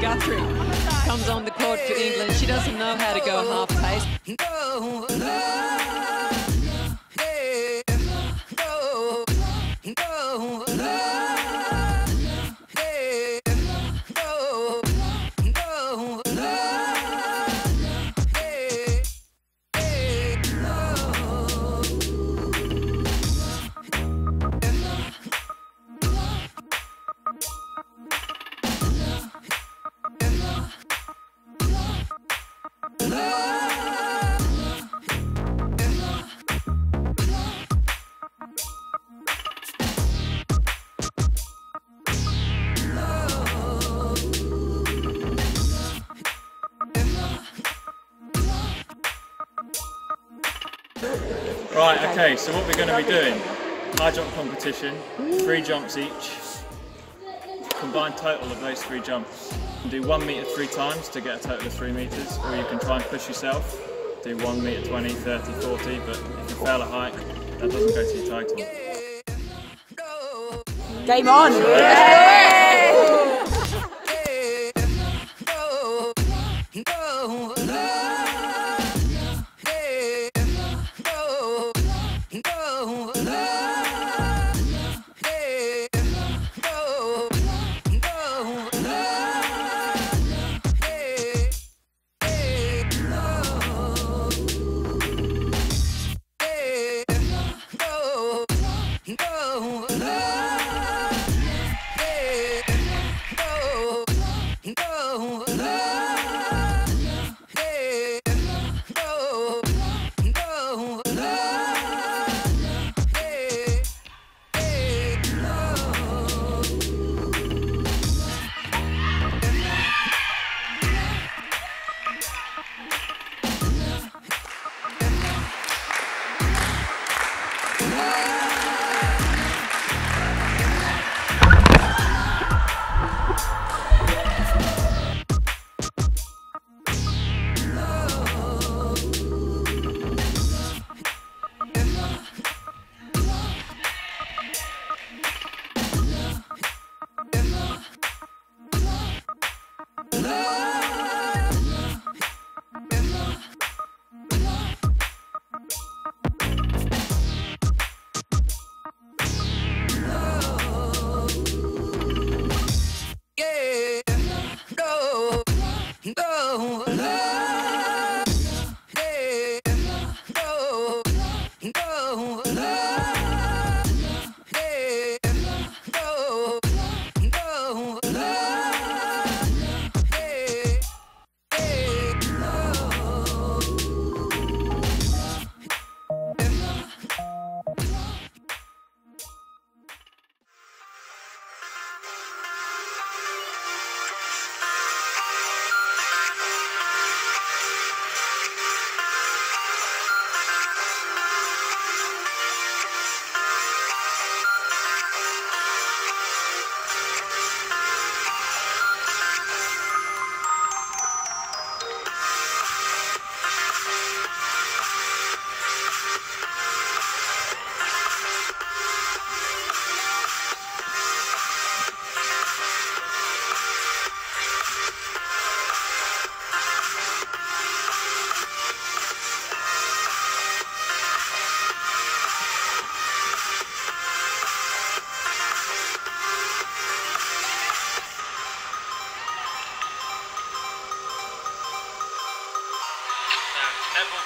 Guthrie comes on the court for England. She doesn't know how to go half pace. Right, okay, so what we're going to be doing, high jump competition, 3 jumps each, combined total of those 3 jumps. You can do 1 metre 3 times to get a total of 3 metres, or you can try and push yourself, do 1 metre 20, 30, 40, but if you fail a height, that doesn't go to your title. Game on! Yeah.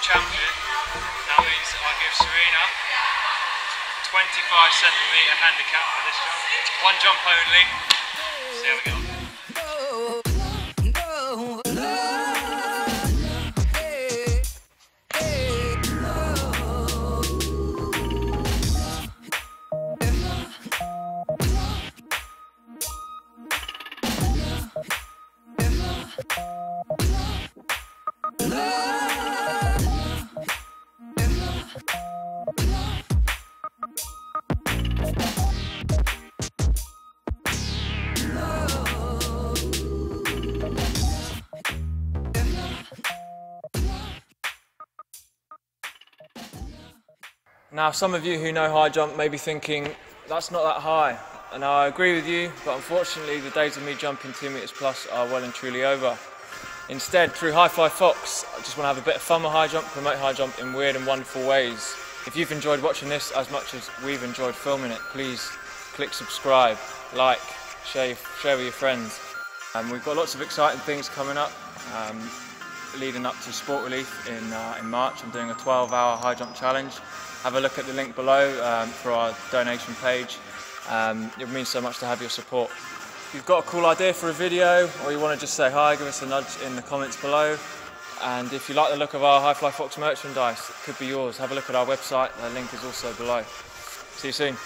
Champion now is, I give Serena 25cm handicap for this jump. 1 jump only. See how we go. Now, some of you who know high jump may be thinking, that's not that high. And I agree with you, but unfortunately the days of me jumping 2 meters plus are well and truly over. Instead, through HighFly Fox, I just want to have a bit of fun with high jump, promote high jump in weird and wonderful ways. If you've enjoyed watching this as much as we've enjoyed filming it, please click subscribe, like, share with your friends. We've got lots of exciting things coming up, leading up to Sport Relief in March. I'm doing a 12-hour high jump challenge. Have a look at the link below for our donation page. It means so much to have your support. If you've got a cool idea for a video, or you want to just say hi, give us a nudge in the comments below. And if you like the look of our HighFly Fox merchandise, it could be yours. Have a look at our website, the link is also below. See you soon.